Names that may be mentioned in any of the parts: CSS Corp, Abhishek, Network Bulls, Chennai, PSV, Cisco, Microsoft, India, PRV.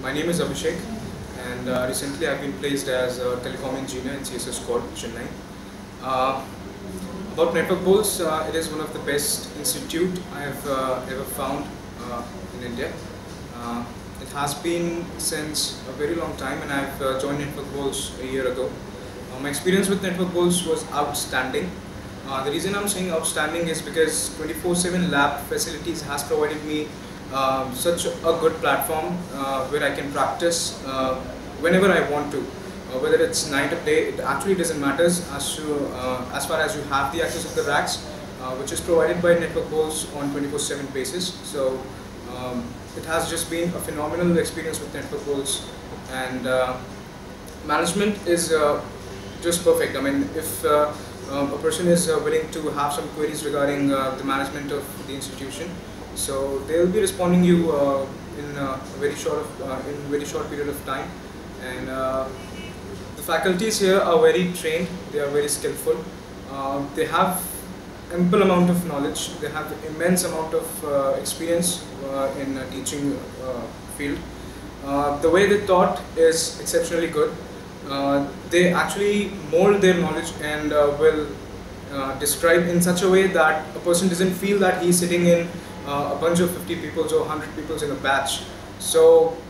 My name is Abhishek, and recently I've been placed as a telecom engineer in CSS Corp, Chennai. About Network Bulls, it is one of the best institute I have ever found in India. It has been since a very long time, and I've joined Network Bulls a year ago. My experience with Network Bulls was outstanding. The reason I'm saying outstanding is because 24/7 lab facilities has provided me such a good platform where I can practice whenever I want to. Whether it's night or day, it actually doesn't matter as far as you have the access of the racks, which is provided by Network Bulls on 24/7 basis. So it has just been a phenomenal experience with Network Bulls, and management is just perfect. I mean, if a person is willing to have some queries regarding the management of the institution, so they will be responding you in a very short period of time. And the faculties here are very trained. They are very skillful. They have ample amount of knowledge. They have immense amount of experience in a teaching field. The way they taught is exceptionally good. They actually mold their knowledge and will describe in such a way that a person doesn't feel that he's sitting in a bunch of 50 people or 100 people in a batch. So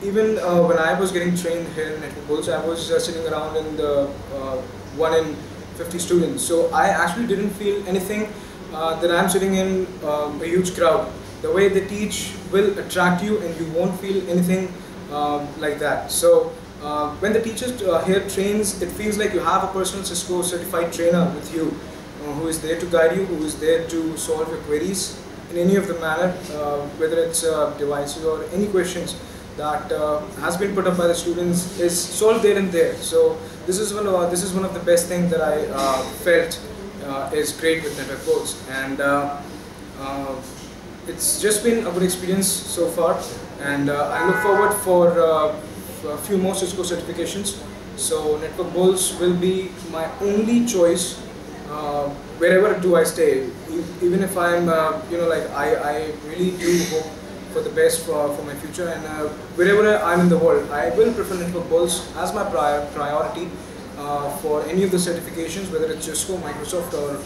even when I was getting trained here in Network Bulls, I was sitting around in the 1 in 50 students. So I actually didn't feel anything that I'm sitting in a huge crowd. The way they teach will attract you, and you won't feel anything like that. So when the teacher here trains, it feels like you have a personal Cisco certified trainer with you, who is there to guide you, who is there to solve your queries in any of the manner, whether it's devices or any questions that has been put up by the students is solved there and there. So this is one of the best things that I felt is great with Network Bulls, and it's just been a good experience so far, and I look forward for a few more Cisco certifications. So Network Bulls will be my only choice wherever do I stay. Even if I'm, I really do hope for the best for my future, and wherever I'm in the world, I will prefer Network Bulls as my priority for any of the certifications, whether it's Cisco, Microsoft, or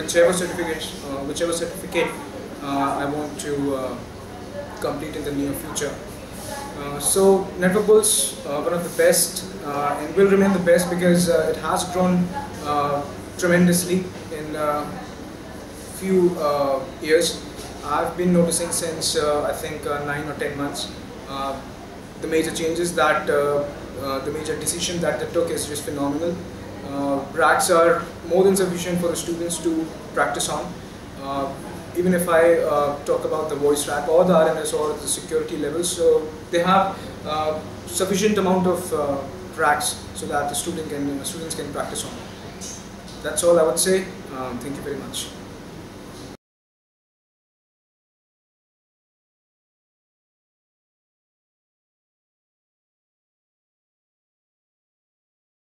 whichever certificate I want to complete in the near future. So Network Bulls, one of the best, and will remain the best because it has grown tremendously in few years. I've been noticing since I think 9 or 10 months. The major changes that the major decision that they took is just phenomenal. Racks are more than sufficient for the students to practice on. Even if I talk about the voice rack or the RMS or the security levels, so they have sufficient amount of racks so that the students can practice on. That's all I would say. Thank you very much.